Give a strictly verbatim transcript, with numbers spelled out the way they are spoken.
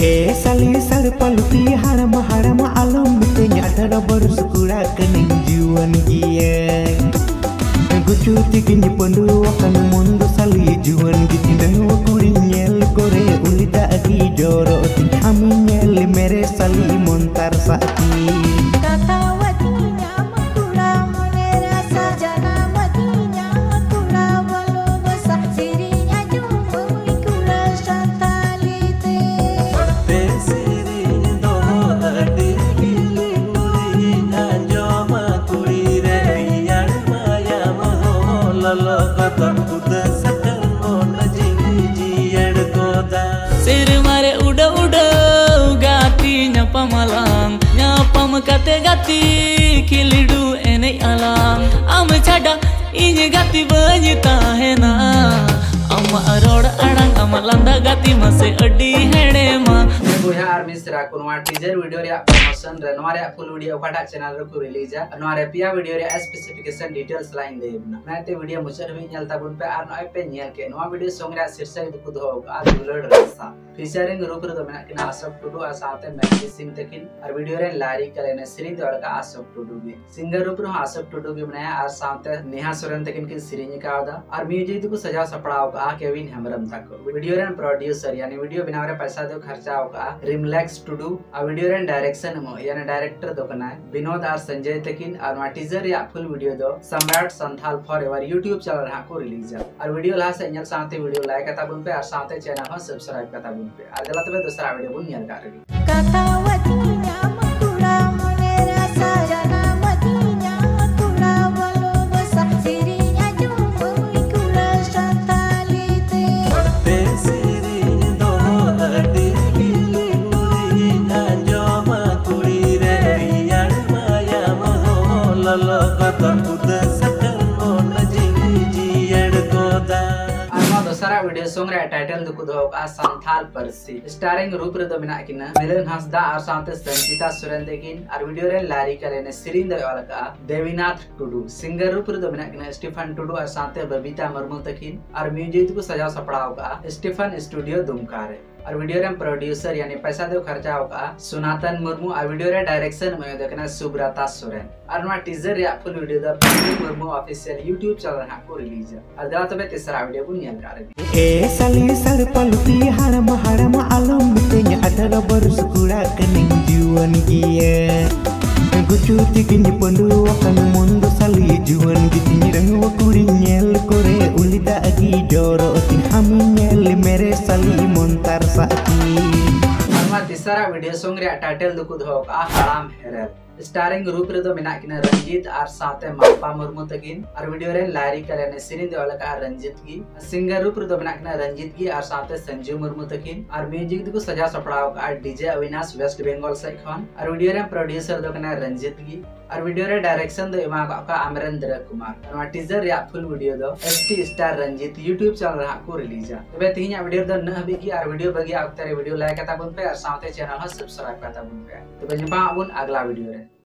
ए साली सड़ पलपी हरम हरम आलम तेरा बरस कुड़ा कनी जीवन गुचू तीन पंडुआन मुंदो साली जीवन कुल कोरे उलिदा की जोरो हमी मेरे साली मन तार साथी कते गति खिलडू एने आलाम आम छाड़ा इन गति बजता है ना आम रोड अड़ंग आम लंदा गति मसे अड्डी हेड़े मा बुया आर मिस्रा कोनवा टीजर वीडियो रे प्रमोशन रे नवा रे फुल वीडियो फाटा चैनल रे को रिलीज आ नवा रे पिया वीडियो रे स्पेसिफिकेशन डिटेल्स लाइन दे ना मैं ते वीडियो मुचर भी नेलता बुन पे आर नय पे नेल के नवा वीडियो संग्रह शीर्षक दे को दो आ दुलड़ रसा फीचरिंग रूप रे तो मेना के आशोक टुडू आ साथे मैगी सिंह तकिन और वीडियो रे लारी कलेने श्री द्वार का आशोक टुडू भी सिंगर रूप रे आशोक टुडू भी बनाया और साथे नेहा सोरेन तकिन की श्रीनी का आदा और म्यूजिक को सजा सपड़ा आ केविन हेमरम तक वीडियो रे प्रोड्यूसर यानी वीडियो बनावे रे पैसा दो खर्चा होगा रिमलैक्स टू डू आ वीडियो रे डायरेक्शन मो यानी डायरेक्टर दो कना विनोद आर संजय तकिन और मा टीजर या फुल वीडियो दो Samrat Santhal forever YouTube channel रा को रिलीज और वीडियो ला से इन साथे वीडियो लाइक करता बुन पे और साथे चैनल को सब्सक्राइब करता बुन पे और गलत में दूसरा वीडियो बुन यार कर कथावती नाम कुड़ा मने रा सजना वीडियो संग्रह टाइटल दुकु दोग आ संथाल परसी स्टारिंग रूप रे दमिना किना मिलन हंसदा और साथे संचिता सुरेन देकिन और वीडियो रे लारी करेने सिरिन दे वाला का देवीनाथ टुडू सिंगर रूप रे दमिना किना स्टीफन टुडू और साथे बबीता मर्मू तकिन और म्यूजिक को सजा सपड़ा होगा स्टीफन स्टूडियो दुमकारे और वीडियो रे प्रोड्यूसर यानी पैसा दे खर्चा होगा सुनातन मुर्मू और वीडियो रे डायरेक्शन में देखना सुब्रता सोरेन और ना टीजर या फुल वीडियो दा मुर्मू ऑफिशियल YouTube चैनल रा को रिलीज और दादा तबे तीसरा वीडियो को नियल कर ए साली सड़ पलपी हरम हरम आलम ते अठारह बरस कुड़ा कने जीवन गिए गुचू तीन पंडुआन मुंदो साली जीवन गिए रंगो कुड़ी नेल कोरे उलिदा अगी जोरो हमी मेरे साली मन तार साथी तीसरा वीडियो संग्रह टाइटल दुकु दोग आ हराम हेरेल स्टारिंग रूप रे दो मेना किना रंजीत और साथे मापा मुर्मू तकिन और वीडियो रे लारी कलेने सिरिन दे वाला का रंजीत की सिंगर रूप रे दो मेना किना रंजीत की और साथे संजीव मुर्मू तकिन और म्यूजिक को सजा सपड़ाओ का डीजे अविनाश वेस्ट बंगाल से खान और वीडियो रे प्रोड्यूसर दो कना रंजीत की और वीडियो रे डायरेक्शन दो इमा का अमरेंद्र कुमार और टीजर या फुल वीडियो दो ST star Ranjit YouTube channel रा को रिलीज तबे तीन वीडियो दो न हबी की और वीडियो बगी आउतरे वीडियो लाइक करता बुन पे और साथे चैनल को सब्सक्राइब करता बुन पे तबे जपा बुन अगला वीडियो रे